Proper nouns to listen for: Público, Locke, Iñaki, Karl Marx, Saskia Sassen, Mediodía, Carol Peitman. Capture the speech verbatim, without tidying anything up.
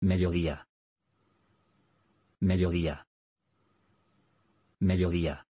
Mediodía. Mediodía. Mediodía.